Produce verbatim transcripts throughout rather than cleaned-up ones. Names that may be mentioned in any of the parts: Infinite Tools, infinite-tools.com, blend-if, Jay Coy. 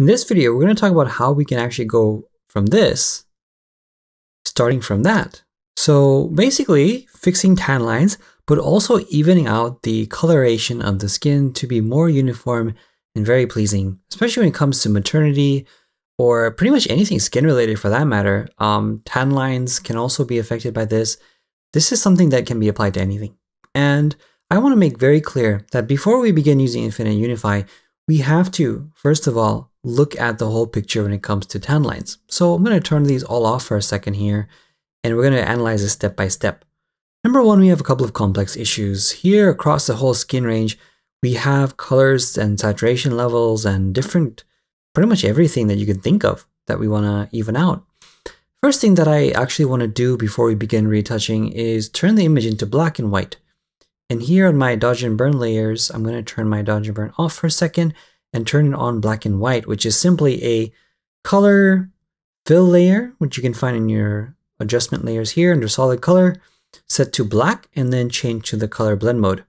In this video, we're going to talk about how we can actually go from this, starting from that. So basically fixing tan lines, but also evening out the coloration of the skin to be more uniform and very pleasing, especially when it comes to maternity or pretty much anything skin related for that matter. Um, tan lines can also be affected by this. This is something that can be applied to anything. And I want to make very clear that before we begin using Infinite Unify, we have to, first of all, look at the whole picture when it comes to tan lines. So I'm going to turn these all off for a second here, and we're going to analyze this step by step. Number one, we have a couple of complex issues. Here across the whole skin range, we have colors and saturation levels and different, pretty much everything that you can think of that we want to even out. First thing that I actually want to do before we begin retouching is turn the image into black and white. And here on my dodge and burn layers, I'm going to turn my dodge and burn off for a second and turn it on black and white, which is simply a color fill layer, which you can find in your adjustment layers here under solid color, set to black and then change to the color blend mode.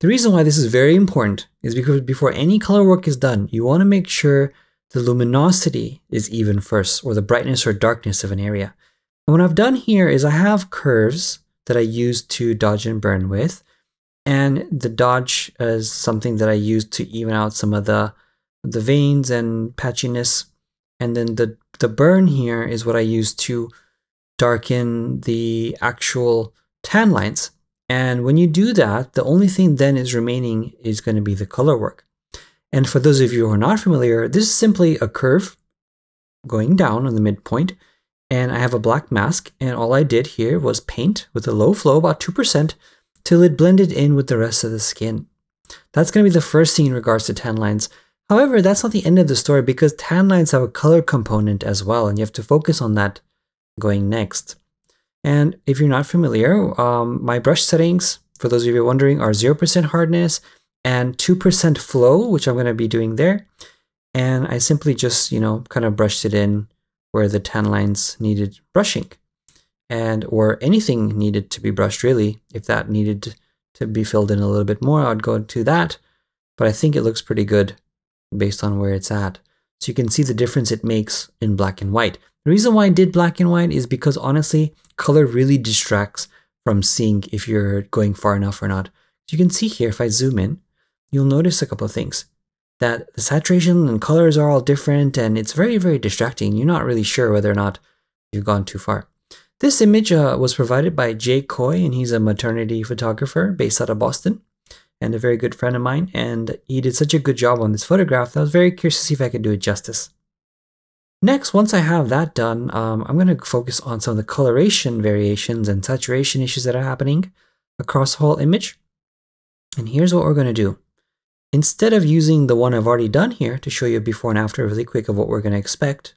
The reason why this is very important is because before any color work is done, you want to make sure the luminosity is even first, or the brightness or darkness of an area. And what I've done here is I have curves that I use to dodge and burn with. And the dodge is something that I use to even out some of the, the veins and patchiness. And then the, the burn here is what I use to darken the actual tan lines. And when you do that, the only thing then is remaining is going to be the color work. And for those of you who are not familiar, this is simply a curve going down on the midpoint. And I have a black mask. And all I did here was paint with a low flow, about two percent. Till it blended in with the rest of the skin. That's going to be the first thing in regards to tan lines. However, that's not the end of the story because tan lines have a color component as well, and you have to focus on that going next. And if you're not familiar, um, my brush settings, for those of you wondering, are zero percent hardness and two percent flow, which I'm going to be doing there. And I simply just, you know, kind of brushed it in where the tan lines needed brushing. And or anything needed to be brushed really. If that needed to be filled in a little bit more, I'd go to that. But I think it looks pretty good based on where it's at. So you can see the difference it makes in black and white. The reason why I did black and white is because honestly, color really distracts from seeing if you're going far enough or not. So you can see here, if I zoom in, you'll notice a couple of things. That the saturation and colors are all different and it's very, very distracting. You're not really sure whether or not you've gone too far. This image uh, was provided by Jay Coy, and he's a maternity photographer based out of Boston and a very good friend of mine. And he did such a good job on this photograph that I was very curious to see if I could do it justice. Next, once I have that done, um, I'm going to focus on some of the coloration variations and saturation issues that are happening across the whole image. And here's what we're going to do. Instead of using the one I've already done here to show you before and after really quick of what we're going to expect,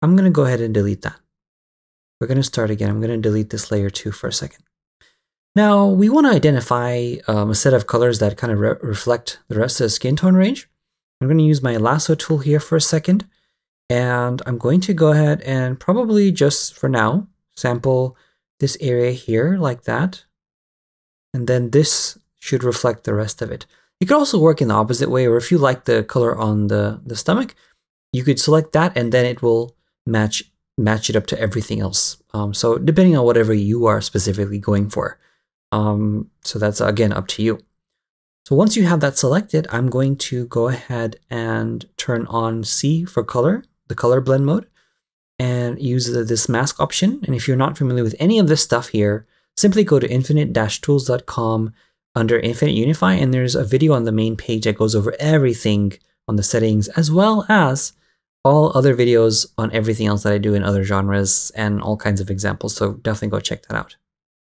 I'm going to go ahead and delete that. We're going to start again. I'm going to delete this layer two for a second. Now we want to identify um, a set of colors that kind of re reflect the rest of the skin tone range. I'm going to use my lasso tool here for a second. And I'm going to go ahead and probably just for now, sample this area here like that. And then this should reflect the rest of it. You could also work in the opposite way, or if you like the color on the, the stomach, you could select that and then it will match match it up to everything else. Um, so depending on whatever you are specifically going for. Um, so that's again up to you. So once you have that selected, I'm going to go ahead and turn on C for color, the color blend mode, and use the, this mask option. And if you're not familiar with any of this stuff here, simply go to infinite tools dot com under Infinite Unify, and there's a video on the main page that goes over everything on the settings as well as all other videos on everything else that I do in other genres and all kinds of examples. So definitely go check that out.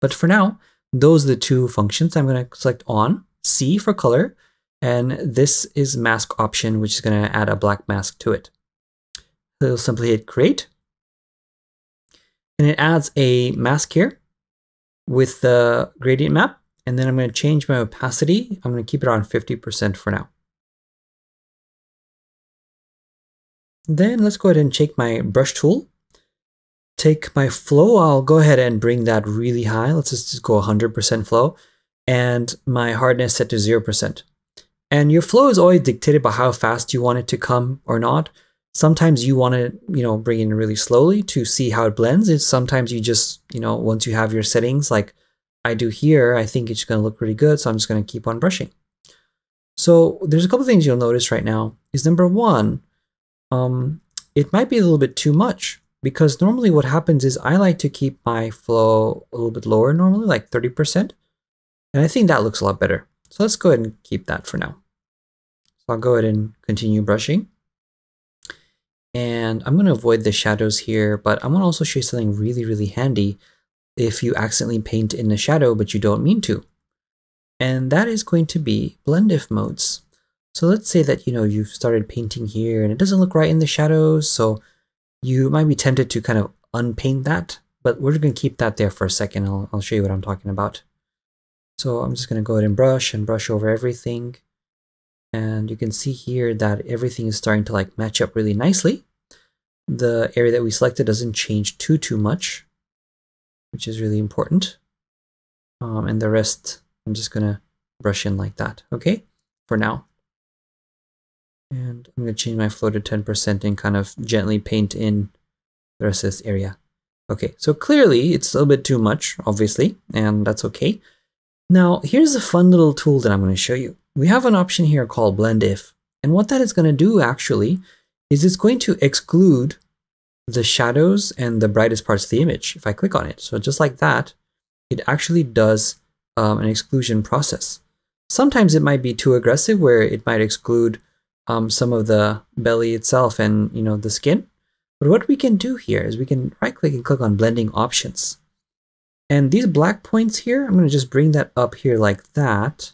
But for now, those are the two functions. I'm going to select on C for color. And this is mask option, which is going to add a black mask to it. So you'll simply hit create. And it adds a mask here with the gradient map. And then I'm going to change my opacity. I'm going to keep it on fifty percent for now. Then let's go ahead and check my brush tool. Take my flow, I'll go ahead and bring that really high. Let's just go one hundred percent flow and my hardness set to zero percent. And your flow is always dictated by how fast you want it to come or not. Sometimes you want to, you know, bring in really slowly to see how it blends. It's sometimes you just, you know, once you have your settings like I do here, I think it's going to look pretty good. So I'm just going to keep on brushing. So there's a couple things you'll notice right now is number one, um, it might be a little bit too much because normally what happens is I like to keep my flow a little bit lower normally, like thirty percent. And I think that looks a lot better. So let's go ahead and keep that for now. So I'll go ahead and continue brushing. And I'm going to avoid the shadows here, but I want to also show you something really, really handy if you accidentally paint in the shadow, but you don't mean to. And that is going to be blend if modes. So let's say that, you know, you've started painting here and it doesn't look right in the shadows. So you might be tempted to kind of unpaint that, but we're going to keep that there for a second. I'll, I'll show you what I'm talking about. So I'm just going to go ahead and brush and brush over everything. And you can see here that everything is starting to like match up really nicely. The area that we selected doesn't change too, too much, which is really important. Um, and the rest, I'm just going to brush in like that, okay, for now. And I'm going to change my flow to ten percent and kind of gently paint in the rest of this area. Okay, so clearly it's a little bit too much, obviously, and that's okay. Now, here's a fun little tool that I'm going to show you. We have an option here called blend if, and what that is going to do actually is it's going to exclude the shadows and the brightest parts of the image if I click on it. So just like that, it actually does um, an exclusion process. Sometimes it might be too aggressive where it might exclude um, some of the belly itself and, you know, the skin. But what we can do here is we can right click and click on blending options. And these black points here, I'm going to just bring that up here like that.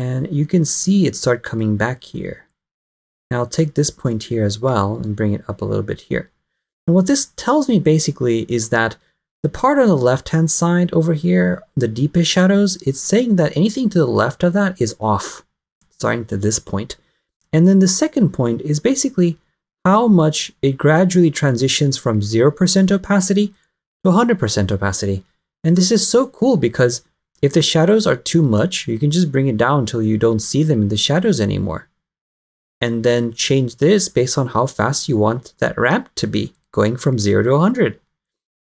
And you can see it start coming back here. Now I'll take this point here as well and bring it up a little bit here. And what this tells me basically is that the part on the left-hand side over here, the deepest shadows, it's saying that anything to the left of that is off, starting to this point. And then the second point is basically how much it gradually transitions from zero percent opacity to one hundred percent opacity. And this is so cool because if the shadows are too much, you can just bring it down until you don't see them in the shadows anymore. And then change this based on how fast you want that ramp to be, going from zero to one hundred.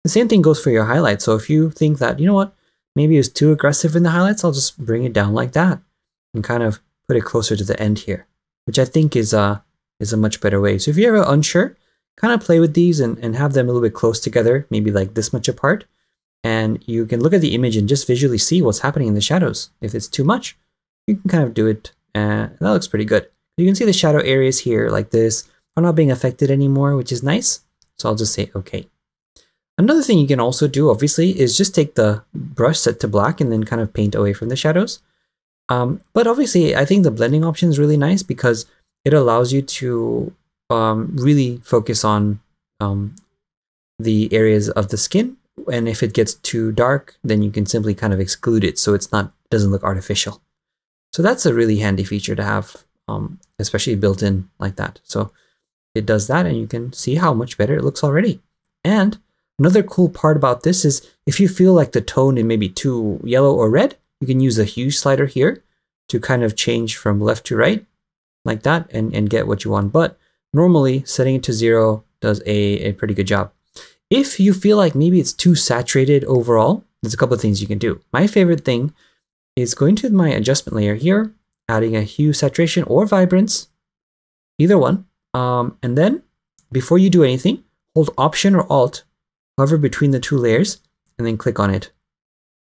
The same thing goes for your highlights. So if you think that, you know what, maybe it was too aggressive in the highlights, I'll just bring it down like that and kind of put it closer to the end here, which I think is a, is a much better way. So if you're ever unsure, kind of play with these and, and have them a little bit close together, maybe like this much apart. And you can look at the image and just visually see what's happening in the shadows. If it's too much, you can kind of do it. Uh, that looks pretty good. You can see the shadow areas here like this are not being affected anymore, which is nice. So I'll just say okay. Another thing you can also do, obviously, is just take the brush set to black and then kind of paint away from the shadows. Um, but obviously, I think the blending option is really nice because it allows you to um, really focus on um, the areas of the skin. And if it gets too dark, then you can simply kind of exclude it so it's not doesn't look artificial. So that's a really handy feature to have, um, especially built in like that. So it does that and you can see how much better it looks already. And another cool part about this is if you feel like the tone is maybe too yellow or red, you can use the hue slider here to kind of change from left to right like that and, and get what you want. But normally setting it to zero does a, a pretty good job. If you feel like maybe it's too saturated overall, there's a couple of things you can do. My favorite thing is going to my adjustment layer here, adding a hue, saturation, or vibrance, either one. Um, and then before you do anything, hold Option or Alt, hover between the two layers, and then click on it.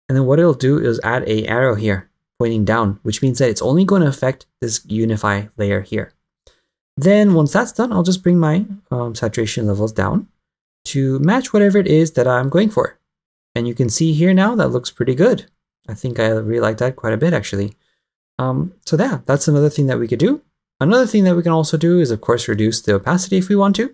And then what it'll do is add an arrow here pointing down, which means that it's only going to affect this unify layer here. Then once that's done, I'll just bring my um, saturation levels down to match whatever it is that I'm going for. And you can see here now that looks pretty good. I think I really like that quite a bit actually. Um, so yeah, that's another thing that we could do. Another thing that we can also do is of course reduce the opacity if we want to.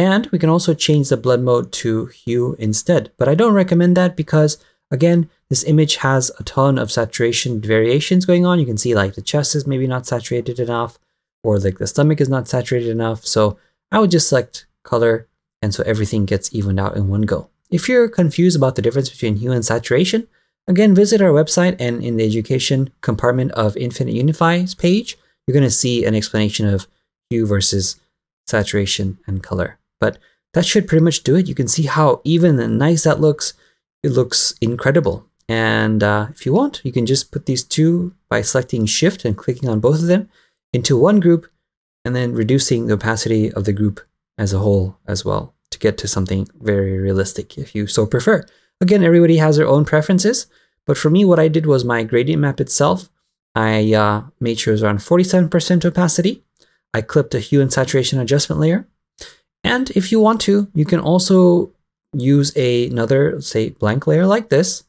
And we can also change the blend mode to hue instead. But I don't recommend that because again, this image has a ton of saturation variations going on. You can see like the chest is maybe not saturated enough or like the stomach is not saturated enough. So I would just select color, and so everything gets evened out in one go. If you're confused about the difference between hue and saturation, Again, visit our website, and in the education compartment of Infinite Unify's page, you're going to see an explanation of hue versus saturation and color. But that should pretty much do it. You can see how even and nice that looks. It looks incredible. And uh, if you want, you can just put these two by selecting Shift and clicking on both of them into one group, and then reducing the opacity of the group as a whole as well to get to something very realistic if you so prefer. Again, everybody has their own preferences, but for me, what I did was my gradient map itself, I uh, made sure it was around forty-seven percent opacity. I clipped a hue and saturation adjustment layer. And if you want to, you can also use a, another, say, blank layer like this,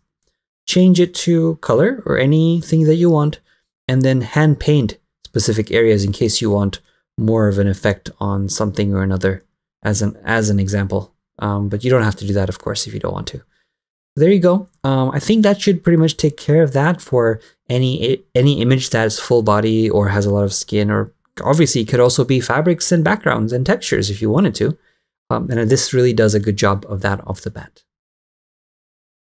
change it to color or anything that you want, and then hand paint specific areas in case you want more of an effect on something or another as an, as an example. Um, but you don't have to do that, of course, if you don't want to. There you go. Um, I think that should pretty much take care of that for any any image that is full body or has a lot of skin, or obviously it could also be fabrics and backgrounds and textures if you wanted to. Um, and this really does a good job of that off the bat.